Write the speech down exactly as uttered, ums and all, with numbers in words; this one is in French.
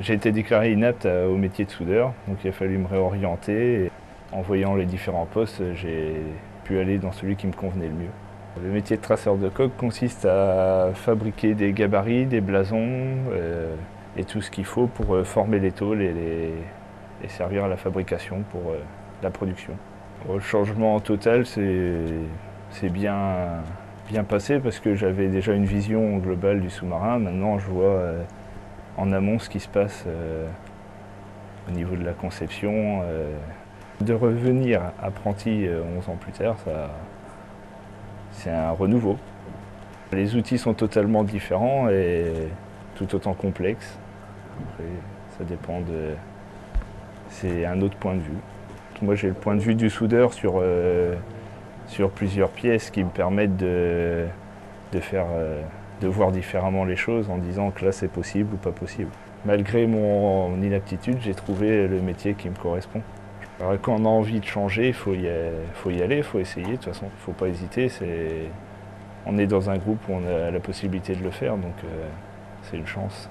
J'ai été déclaré inapte au métier de soudeur, donc il a fallu me réorienter. Et en voyant les différents postes, j'ai pu aller dans celui qui me convenait le mieux. Le métier de traceur de coque consiste à fabriquer des gabarits, des blasons euh, et tout ce qu'il faut pour euh, former les tôles et, les, et servir à la fabrication pour euh, la production. Le changement total, c'est bien, bien passé parce que j'avais déjà une vision globale du sous-marin. Maintenant, je vois euh, en amont ce qui se passe euh, au niveau de la conception. Euh. De revenir apprenti euh, onze ans plus tard, ça... c'est un renouveau. Les outils sont totalement différents et tout autant complexes. Après, ça dépend de... c'est un autre point de vue. Moi, j'ai le point de vue du soudeur sur, euh, sur plusieurs pièces qui me permettent de, de, faire, euh, de voir différemment les choses en disant que là, c'est possible ou pas possible. Malgré mon, mon inaptitude, j'ai trouvé le métier qui me correspond. Alors, quand on a envie de changer, il faut y aller, il faut essayer, de toute façon, il ne faut pas hésiter. C'est... On est dans un groupe où on a la possibilité de le faire, donc euh, c'est une chance.